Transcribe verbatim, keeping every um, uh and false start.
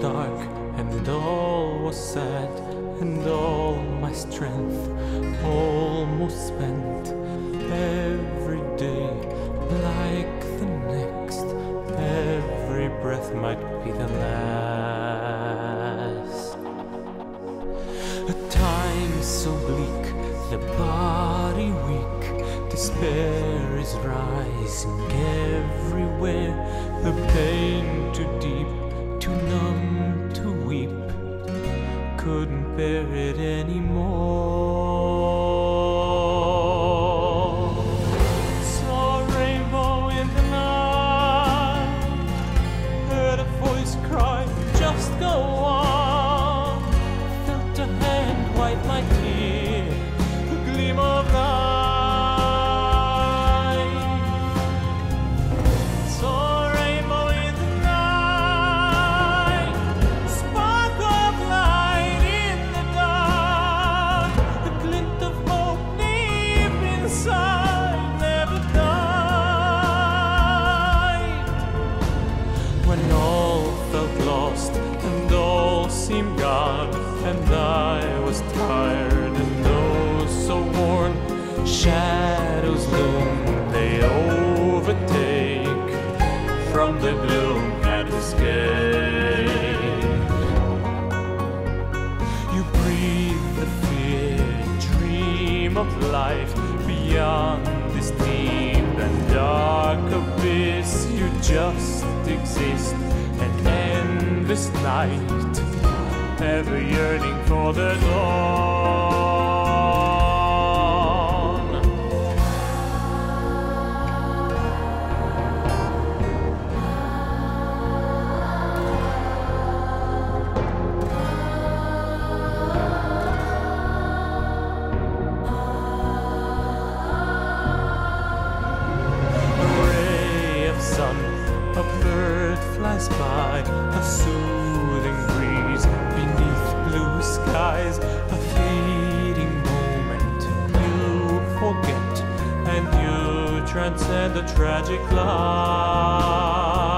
Dark and all was sad, and all my strength almost spent. Every day like the next, every breath might be the last. A time so bleak, the body weak, despair is rising everywhere, the pain too deep, too numb to weep, couldn't bear it anymore. Saw a rainbow in the night, heard a voice cry, just go on. Felt a hand wipe my tear, a gleam of light. And I was tired and oh so worn. Shadows loom, they overtake from the gloom and escape. You breathe the fear, dream of life beyond this deep and dark abyss. You just exist and end this night, ever yearning for the dawn. Transcend the tragic line.